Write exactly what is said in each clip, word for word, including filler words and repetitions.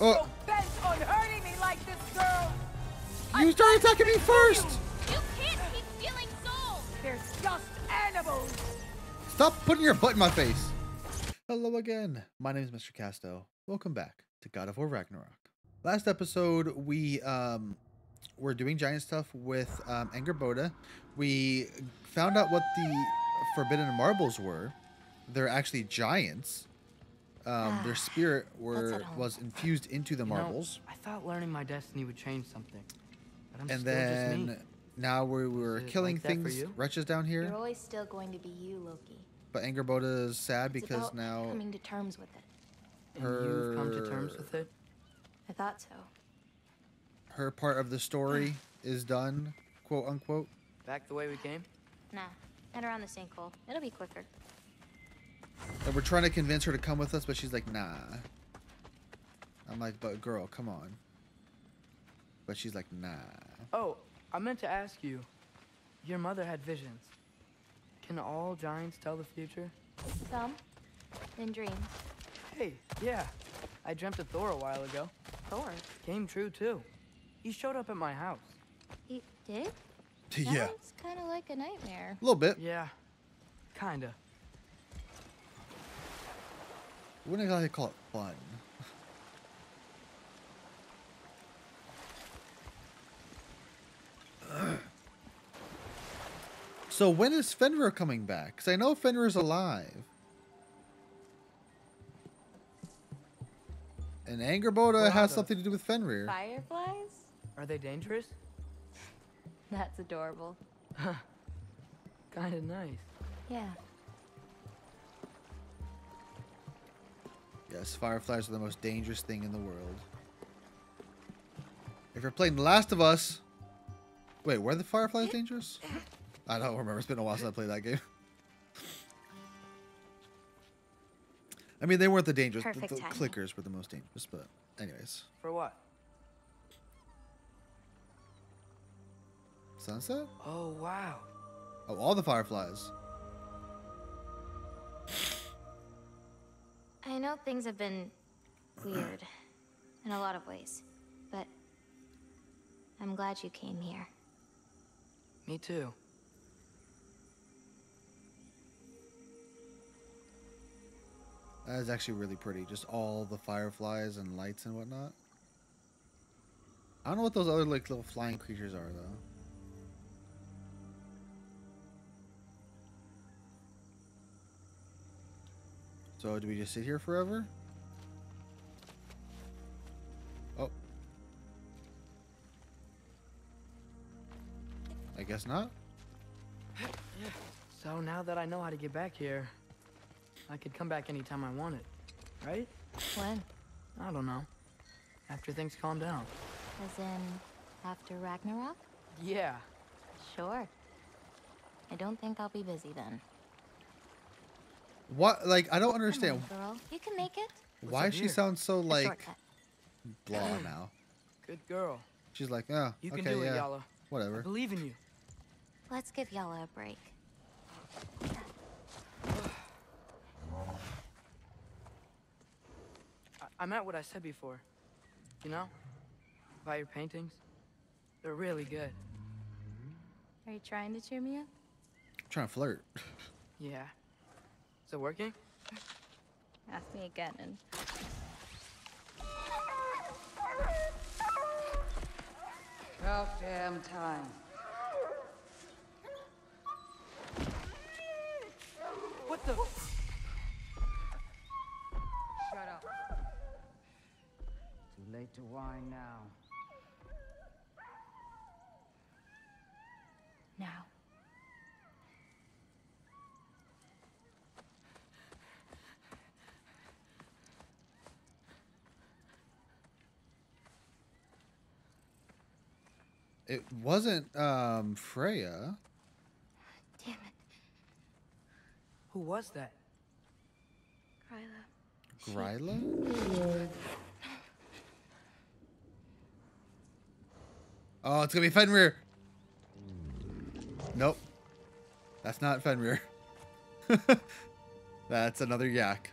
oh. so bent on hurting me like this, girl. You started attacking me first. You can't keep stealing souls. They're just animals. Stop putting your butt in my face. Hello again. My name is Mister Casto. Welcome back to God of War Ragnarök. Last episode, we um, were doing giant stuff with um, Angrboda. We found out what the Forbidden Marbles were. They're actually giants. Um, their spirit were was infused into the marbles. You know, I thought learning my destiny would change something. But I'm and still then just me. Now we were killing like things, wretches down here. You're always still going to be you, Loki. But Angrboda is sad it's because now coming to terms with it. Her... And you've come to terms with it. I thought so. Her part of the story is done, quote unquote. Back the way we came? Nah, head around the sinkhole. It'll be quicker. And we're trying to convince her to come with us, but she's like, nah. I'm like, but girl, come on. But she's like, nah. Oh, I meant to ask you. Your mother had visions. Can all giants tell the future? Some. In dreams. Hey, yeah. I dreamt of Thor a while ago. Thor? Came true, too. He showed up at my house. He did? Yeah. It's kind of like a nightmare. A little bit. Yeah. Kind of. Wouldn't I call it fun? So when is Fenrir coming back? Because I know Fenrir's alive. And Angrboda has something to do with Fenrir. Fireflies? Are they dangerous? That's adorable. Kind of nice. Yeah. Yes, fireflies are the most dangerous thing in the world. If you're playing The Last of Us... Wait, were the fireflies dangerous? I don't remember. It's been a while since I played that game. I mean, they weren't the dangerous. The, the clickers were the most dangerous, but anyways. For what? Sunset? Oh, wow. Oh, all the fireflies. I know things have been weird in a lot of ways, but I'm glad you came here. Me too. That is actually really pretty. Just all the fireflies and lights and whatnot. I don't know what those other like little flying creatures are though. So, do we just sit here forever? Oh. I guess not. So, now that I know how to get back here, I could come back anytime I wanted, right? When? I don't know. After things calm down. As in, after Ragnarök? Yeah. Sure. I don't think I'll be busy then. What, like, I don't understand. Come on, girl. You can make it. Why she sounds so, like, blah now. Good girl. She's like, oh, you can okay, do it, yeah. Yala. Whatever. I believe in you. Let's give Yala a break. I meant what I said before. You know? About your paintings. They're really good. Are you trying to cheer me up? I'm trying to flirt. Yeah. Is it working? Ask me again and... About damn time. What the... Shut up. Too late to whine now. Now. It wasn't, um, Freya. Damn it. Who was that? Gryla. Gryla? Oh, it's gonna be Fenrir. Nope. That's not Fenrir. That's another yak.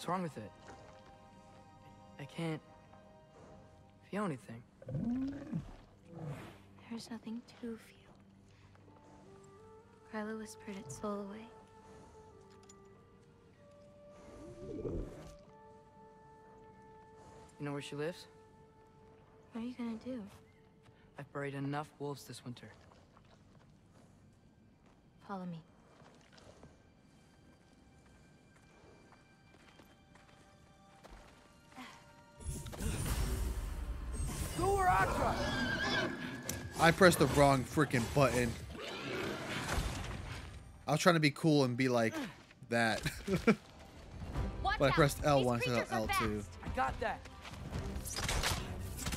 What's wrong with it? I can't feel anything. There's nothing to feel. Gryla whispered its soul away. You know where she lives? What are you gonna do? I've buried enough wolves this winter. Follow me. I pressed the wrong freaking button. I was trying to be cool and be like that. But I pressed L one instead of L two. I got that.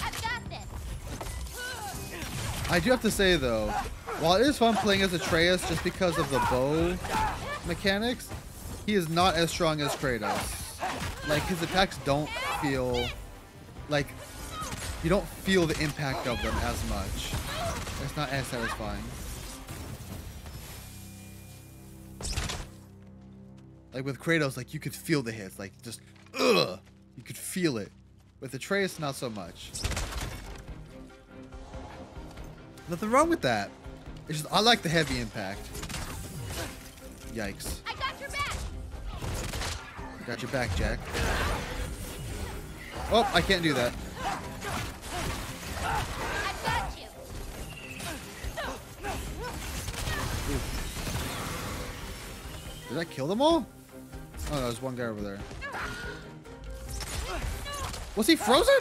I've got this. I do have to say though, while it is fun playing as Atreus just because of the bow mechanics, he is not as strong as Kratos. Like his attacks don't feel like you don't feel the impact of them as much. It's not as satisfying. Like with Kratos, like you could feel the hits, like just ugh, you could feel it. With Atreus, not so much. Nothing wrong with that. It's just I like the heavy impact. Yikes! I got your back. I got your back, Jack. Oh, I can't do that. I got you. Ooh. Did I kill them all? Oh no, there's one guy over there. Was he frozen?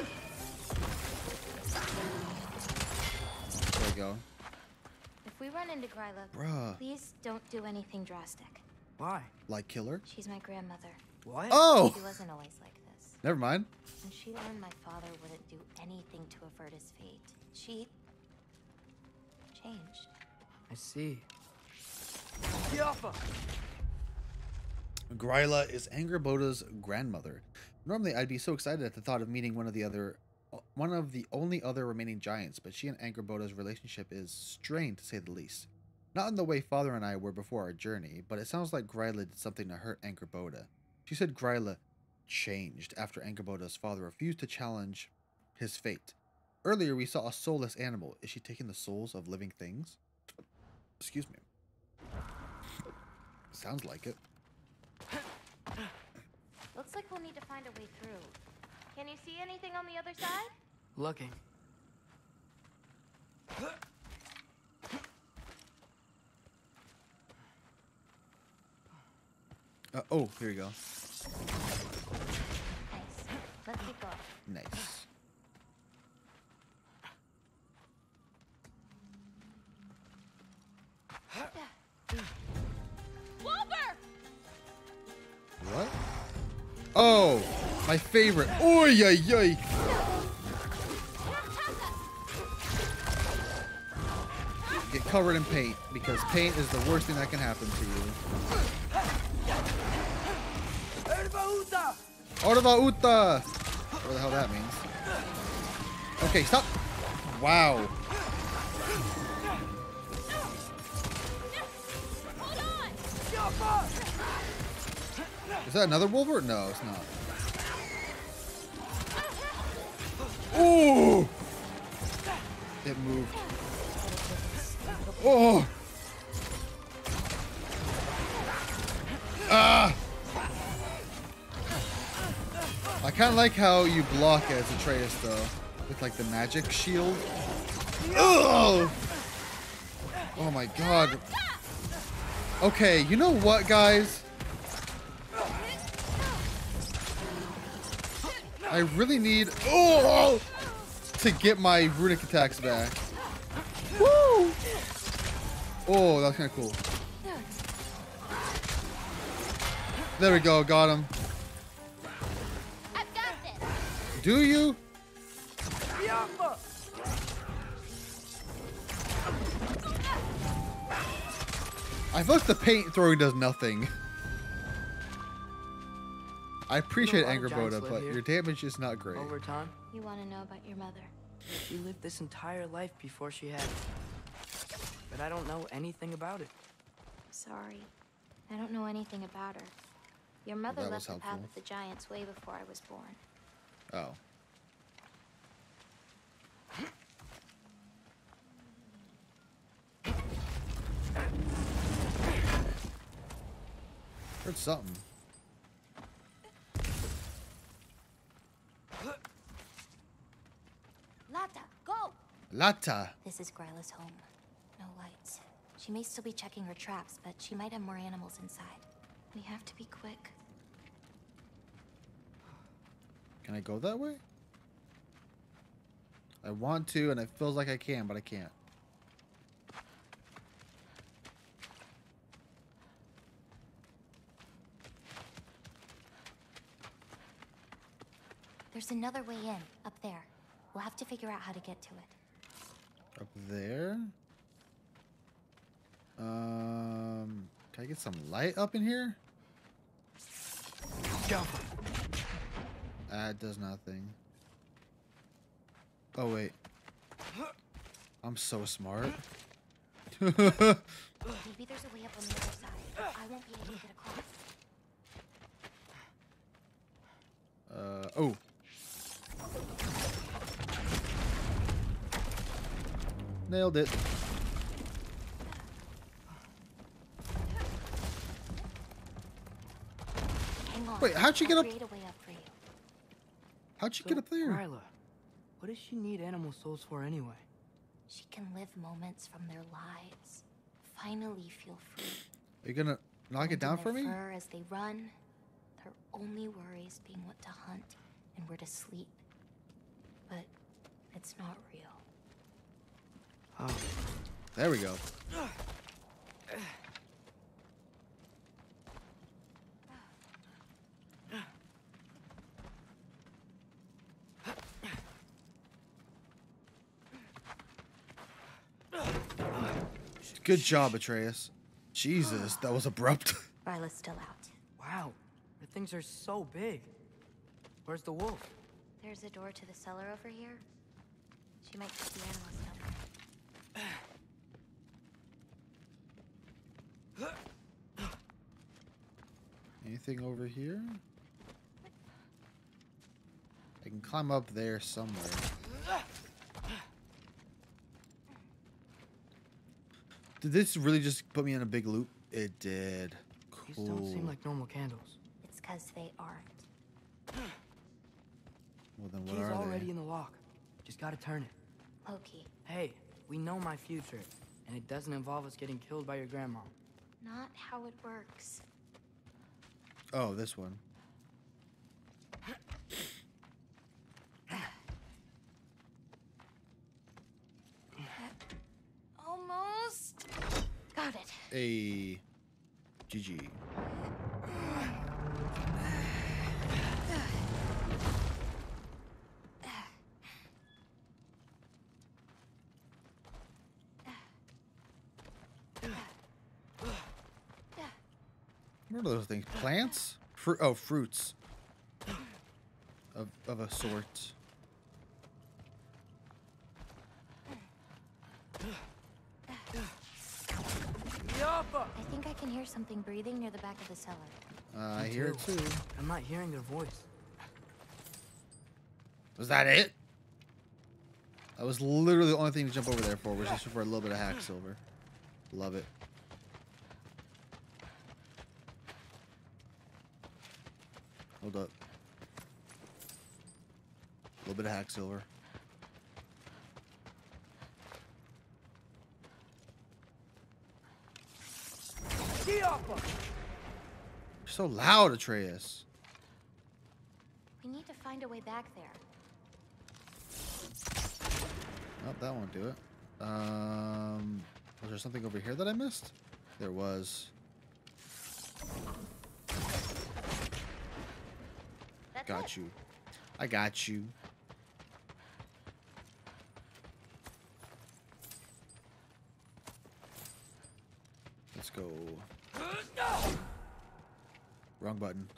There we go. If we run into Gryla, bruh, please don't do anything drastic. Why? Like kill her? She's my grandmother. What? Oh! She wasn't always like that. Never mind. When she learned my father wouldn't do anything to avert his fate, she changed. I see. Gryla is Angrboda's grandmother. Normally, I'd be so excited at the thought of meeting one of the other, one of the only other remaining giants, but she and Angrboda's relationship is strained, to say the least. Not in the way Father and I were before our journey, but it sounds like Gryla did something to hurt Angrboda. She said Gryla changed after Angrboda's father refused to challenge his fate. Earlier, we saw a soulless animal. Is she taking the souls of living things? Excuse me. Sounds like it. Looks like we'll need to find a way through. Can you see anything on the other side? Looking. Uh, oh, here we go. Let's keep going. Nice. Wolver! What? Oh, my favorite. Oy, yay, yay. Get covered in paint because paint is the worst thing that can happen to you. Orva Uta! What the hell that means. Okay, stop! Wow. Is that another wolver? No, it's not. Ooh! It moved. Oh! Ah! I kind of like how you block as Atreus, though, with like the magic shield. Ugh! Oh my god. Okay, you know what, guys? I really need oh, to get my runic attacks back. Woo! Oh, that was kind of cool. There we go, got him. Do you? I feel like the paint throwing does nothing. I appreciate Angrboda, but your damage is not great. Over time, you want to know about your mother. She lived this entire life before she had it, but I don't know anything about it. Sorry, I don't know anything about her. Your mother left the path of the giants way before I was born. Oh. Heard something. Lata, go! Lata! This is Gryla's home. No lights. She may still be checking her traps, but she might have more animals inside. We have to be quick. Can I go that way? I want to, and it feels like I can, but I can't. There's another way in, up there. We'll have to figure out how to get to it. Up there? Um, can I get some light up in here? Go. That does nothing. Oh, wait. I'm so smart. Maybe there's a way up on the other side. I won't be able to get across. Uh, oh. Nailed it. Hang on. Wait, how'd she get up? How'd she so, get up there? Gryla, what does she need animal souls for anyway? She can live moments from their lives. Finally feel free. Are you gonna knock it down for me? As they run, their only worries being what to hunt and where to sleep. But it's not real. Oh. There we go. Good job, Atreus. Jesus, that was abrupt. Gryla's still out. Wow, the things are so big. Where's the wolf? There's a door to the cellar over here. She might keep the animals down. Anything over here? I can climb up there somewhere. Did this really just put me in a big loop? It did. Cool. These don't seem like normal candles. It's because they aren't. Well, then what are they? He's already in the lock. Just gotta turn it. Loki. Hey. We know my future, and it doesn't involve us getting killed by your grandma. Not how it works. Oh, this one. Almost. Got it. Hey, G G. What are those things? Plants? Fru oh, fruits. Of, of a sort. I think I can hear something breathing near the back of the cellar. Uh, I hear it too. I'm not hearing their voice. Was that it? That was literally the only thing to jump over there for, was just for a little bit of hacksilver. Love it. Hold up. A little bit of hacksilver. You're so loud, Atreus. We need to find a way back there. Oh, that won't do it. Um, was there something over here that I missed? There was. Got you. I got you. Let's go. No! Wrong button.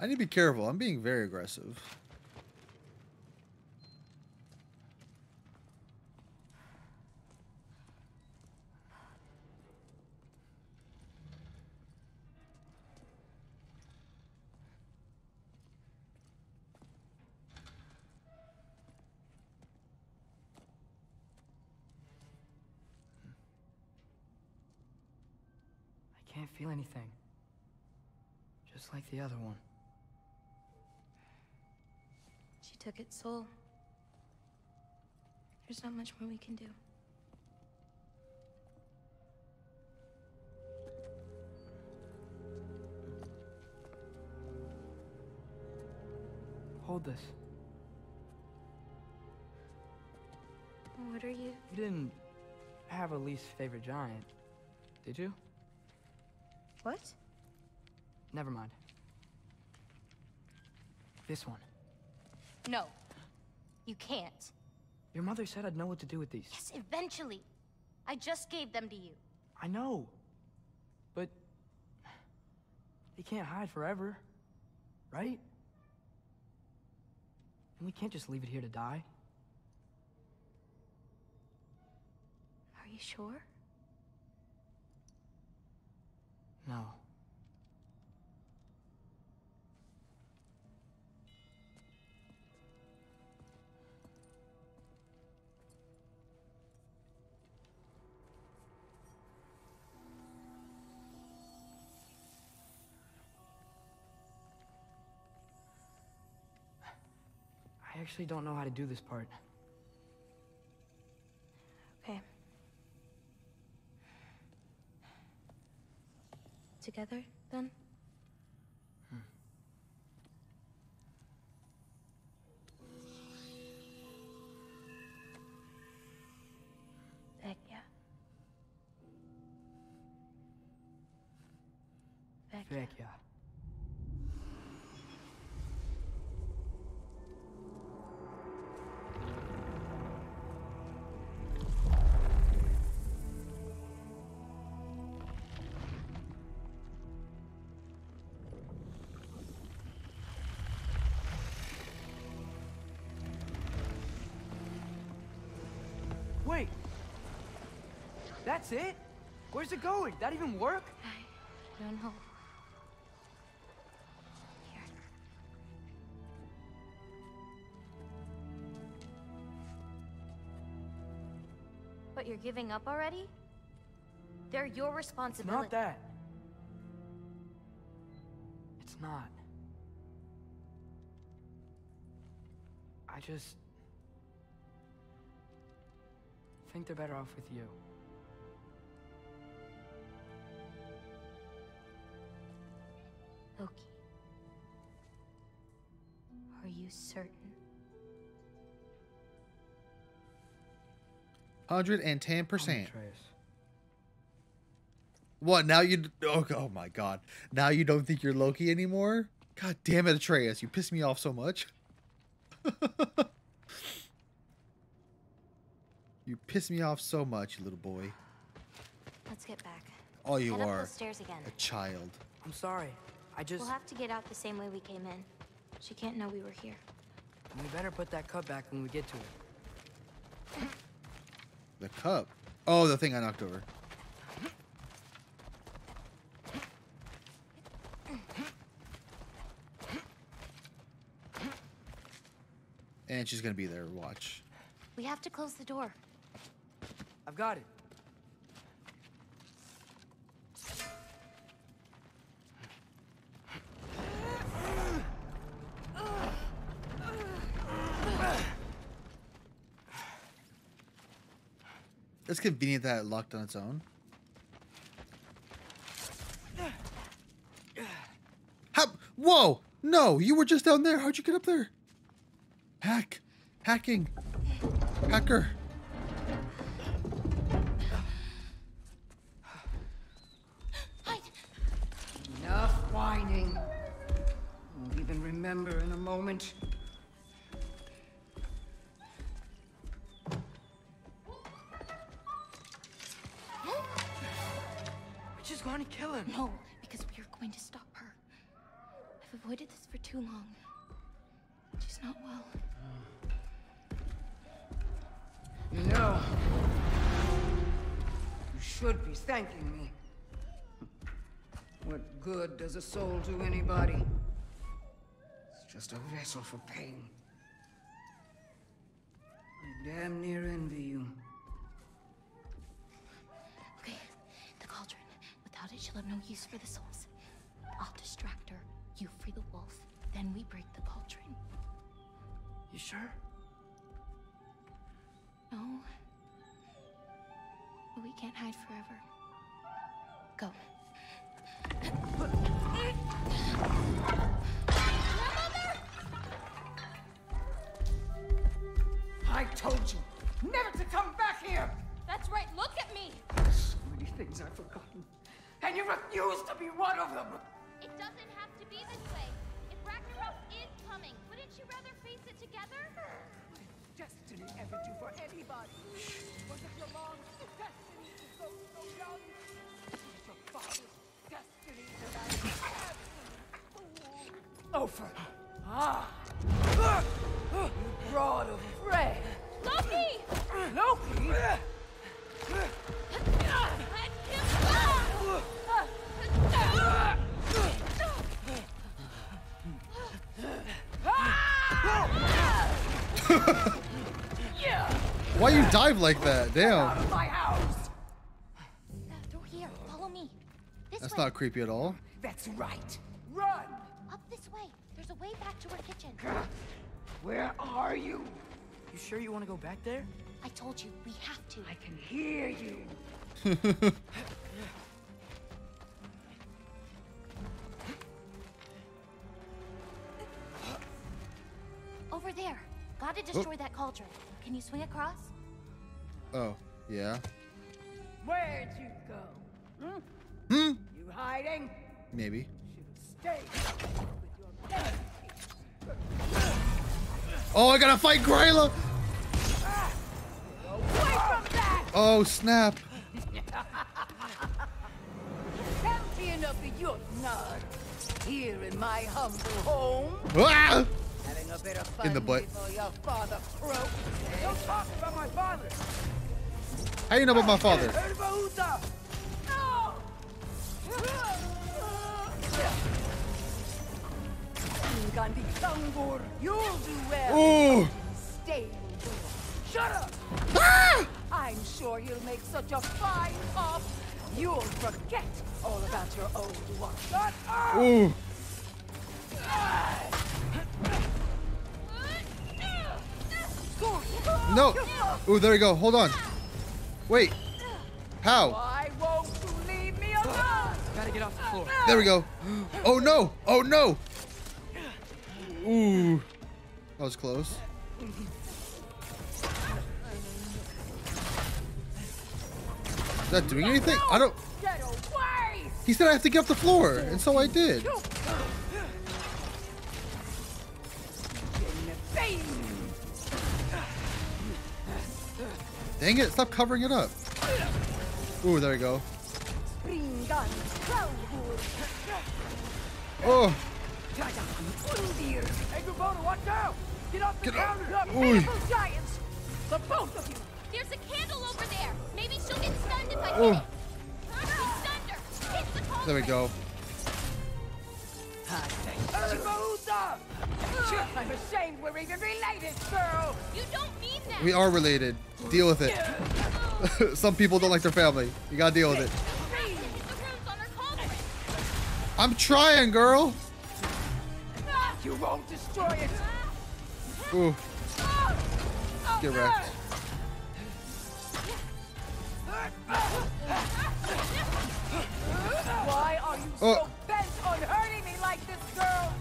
I need to be careful. I'm being very aggressive. can't feel anything. Just like the other one. She took its soul. There's not much more we can do. Hold this. What are you? You didn't have a least favorite giant, did you? What? Never mind. This one. No. You can't. Your mother said I'd know what to do with these. Yes, eventually. I just gave them to you. I know. But they can't hide forever, right? And we can't just leave it here to die. Are you sure? No. I actually don't know how to do this part. Okay. Together, then? Hmm. Back, yeah. Back, Back, yeah. That's it? Where's it going? That even work? I don't know. Here. But you're giving up already? They're your responsibility. It's not that. It's not. I just think they're better off with you. Loki, are you certain? one hundred ten percent. What, now you... Oh, oh my god. Now you don't think you're Loki anymore? God damn it, Atreus. You pissed me off so much. You pissed me off so much, you little boy. Let's get back. Oh, you Head are up those stairs again. A child. I'm sorry. I just... We'll have to get out the same way we came in. She can't know we were here. And we better put that cup back when we get to it. The cup? Oh, the thing I knocked over. And she's gonna be there. Watch. We have to close the door. I've got it. It's convenient that it locked on its own. How? Whoa! No, you were just down there. How'd you get up there? Hack. Hacking. Hacker. I... Enough whining. Won't even remember in a moment. To kill him. No, because we are going to stop her. I've avoided this for too long. She's not well. You know, you should be thanking me. What good does a soul do anybody? It's just a vessel for pain. I damn near envy you. It She'll have no use for the souls. I'll distract her, you free the wolf, then we break the cauldron. You sure? No. But we can't hide forever. Go. I told you never to come back here! That's right, look at me! So many things I've forgotten. And you refuse to be one of them! It doesn't have to be this way. If Ragnarök is coming, wouldn't you rather face it together? What did destiny ever do for anybody? Was it your mom's destiny to go so young? Was it your father's destiny to that absolute fool? Ofer! Ah! You brought a prey! Loki! Loki! Why you dive like that? Damn. Through here, follow me. This That's way. Not creepy at all. That's right. Run! Up this way. There's a way back to our kitchen. Where are you? You sure you want to go back there? I told you we have to. I can hear you. Over there. Gotta destroy oh. that cauldron. Can you swing across? Oh, yeah. Where'd you go? Hmm? Hmm? You hiding? Maybe. Stay with your oh, I gotta fight Gryla! Ah, away from that! Oh, snap. Happy enough of your nod. Here in my humble home. Ah! A bit of fun in the butt. Your father croaked. Don't talk about my father. How you know about my father? No. You'll do well. Ooh. Stay. Shut up. Ah! I'm sure you'll make such a fine pop. You'll forget all about your old one. Shut up. Ooh. Ah! No! Ooh, there you go. Hold on. Wait. How? Why won't you leave me alone? Gotta get off the floor. There we go. Oh no! Oh no! Ooh. That was close. Is that doing anything? I don't... He said I have to get off the floor, and so I did. Dang it, stop covering it up. Ooh, there you go. Oh. Angrboda, watch out! Get off the counter! Giants! The both of you! There's a candle over there! Maybe she'll get stunned if I hit it! There we go. I'm ashamed we're even related, girl. You don't mean that. We are related. Deal with it. Some people don't like their family. You gotta deal with it. I'm trying, girl. You won't destroy it. Ooh. Get wrecked. Why are you so oh. bent on hurting me like this, girl?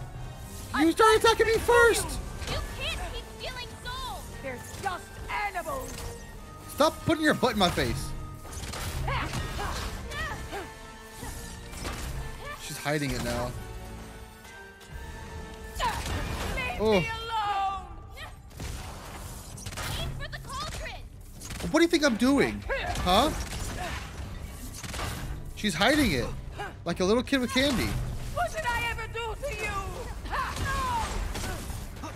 You started attacking me first! You can't keep stealing souls! They're just animals! Stop putting your butt in my face! She's hiding it now. Leave oh. me alone! Aim for the cauldron! What do you think I'm doing? Huh? She's hiding it. Like a little kid with candy. What did I ever do to you?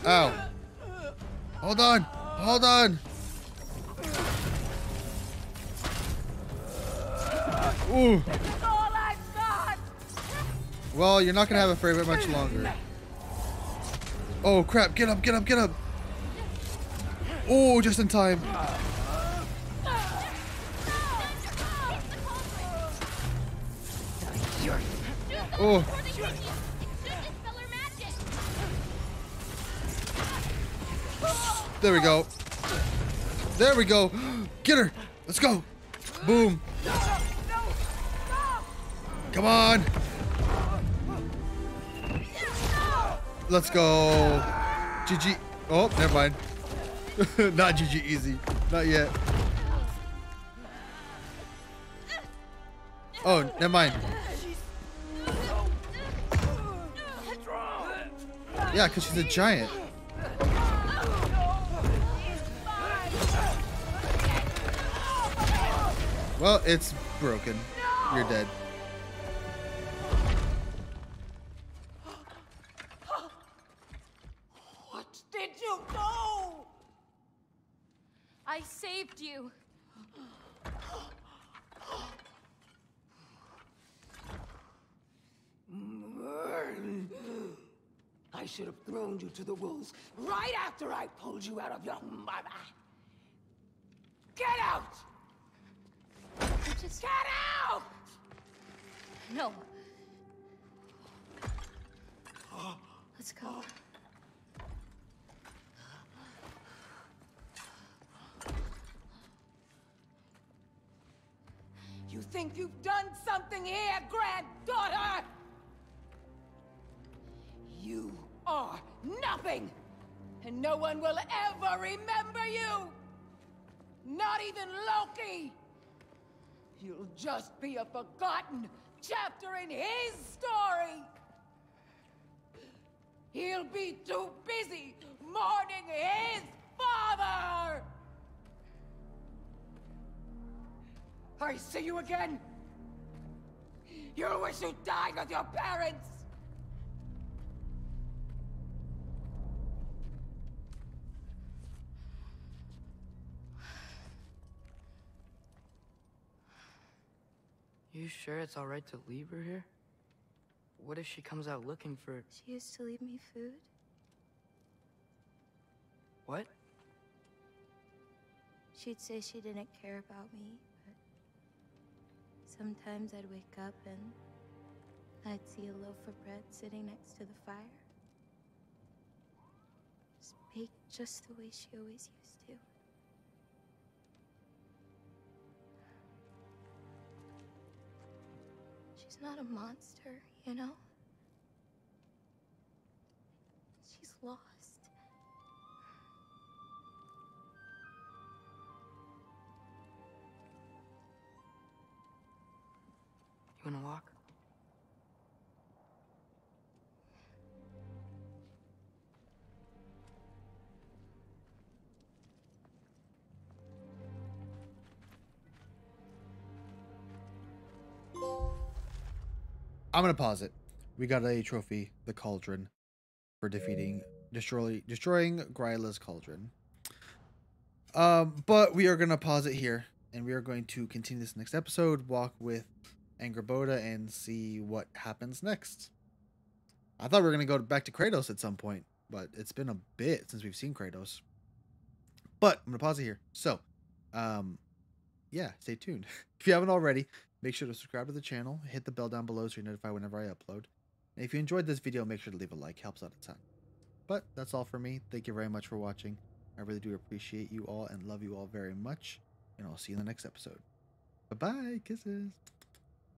Ow. Hold on. Hold on. Ooh. Well, you're not going to have it for much longer. Oh, crap. Get up, get up, get up. Oh, just in time. Oh. There we go. There we go. Get her. Let's go. Boom. Come on. Let's go. G G. Oh, never mind. Not G G easy. Not yet. Oh, never mind. Yeah, because she's a giant. Well, it's broken. You're dead. What did you do? I saved you. I should have thrown you to the wolves right after I pulled you out of your mother. Get out! Just... Get out! No. Let's go. You think you've done something here, granddaughter? You are nothing, and no one will ever remember you. Not even Loki. You'll just be a forgotten chapter in his story. He'll be too busy mourning his father. I see you again. You'll wish you died with your parents. You sure it's all right to leave her here? What if she comes out looking for... She used to leave me food? What? She'd say she didn't care about me, but... Sometimes I'd wake up and... I'd see a loaf of bread sitting next to the fire. Just baked just the way she always used to. She's not a monster, you know? She's lost. You wanna walk? I'm gonna pause it. We got a trophy, the cauldron, for defeating destroy, destroying Gryla's cauldron. Um, but we are gonna pause it here, and we are going to continue this next episode. Walk with Angrboda and see what happens next. I thought we were gonna go back to Kratos at some point, but it's been a bit since we've seen Kratos. But I'm gonna pause it here. So, um, yeah, stay tuned. If you haven't already. Make sure to subscribe to the channel, hit the bell down below so you're notified whenever I upload. And if you enjoyed this video, make sure to leave a like, helps out a ton. But that's all for me. Thank you very much for watching. I really do appreciate you all and love you all very much. And I'll see you in the next episode. Bye-bye. Kisses.